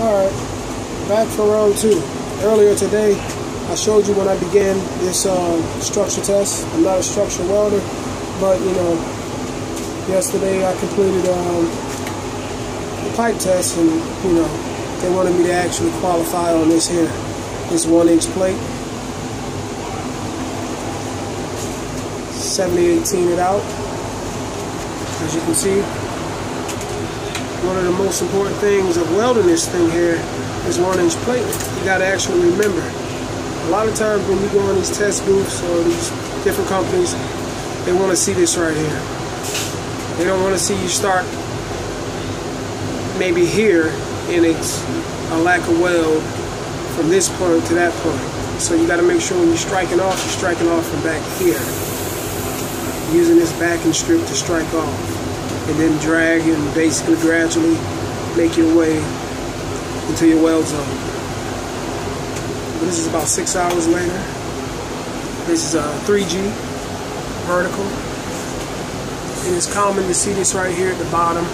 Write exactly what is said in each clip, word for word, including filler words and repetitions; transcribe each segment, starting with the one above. Alright, back for round two. Earlier today, I showed you when I began this um, structure test. I'm not a structure welder, but you know, yesterday I completed um, the pipe test, and you know, they wanted me to actually qualify on this here, this one inch plate. seventy eighteen it out, as you can see. One of the most important things of welding this thing here is one inch plate. You gotta actually remember. A lot of times when we go on these test booths or these different companies, they wanna see this right here. They don't wanna see you start maybe here and it's a lack of weld from this point to that point. So you gotta make sure when you're striking off, you're striking off from back here. Using this backing strip to strike off. And then drag and basically gradually make your way into your weld zone. But this is about six hours later. This is a three G vertical. It is common to see this right here at the bottom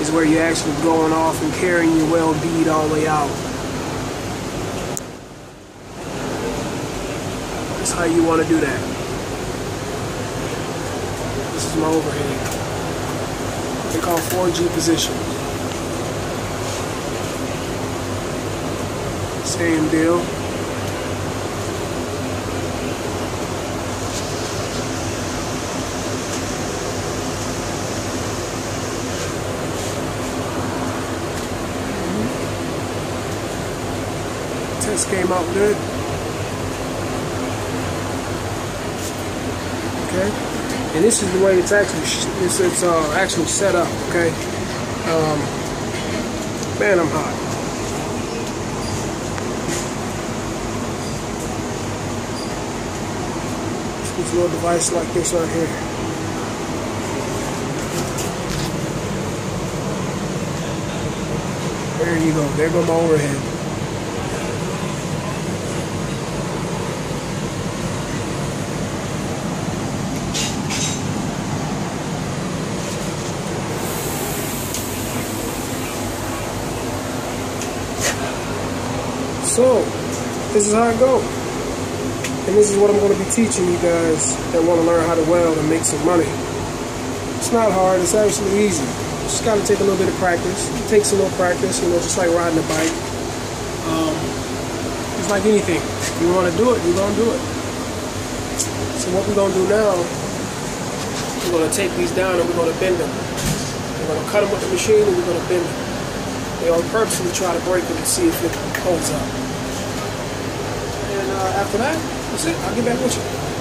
is where you're actually going off and carrying your weld bead all the way out. That's how you want to do that. This is my overhead. They call four G position. Same deal. Mm-hmm. Test came out good. Okay. And this is the way it's actually it's, it's uh, actually set up, okay? Um, man, I'm hot. This little device like this right here. There you go. There goes my overhead. So, this is how it goes. And this is what I'm going to be teaching you guys that want to learn how to weld and make some money. It's not hard, it's actually easy. You just got to take a little bit of practice. It takes a little practice, you know, just like riding a bike. Um, it's like anything. If you want to do it, you're going to do it. So what we're going to do now, we're going to take these down and we're going to bend them. We're going to cut them with the machine and we're going to bend them. They on purposely try to break them and see if it holds up. And uh, after that, that's it. I'll get back with you.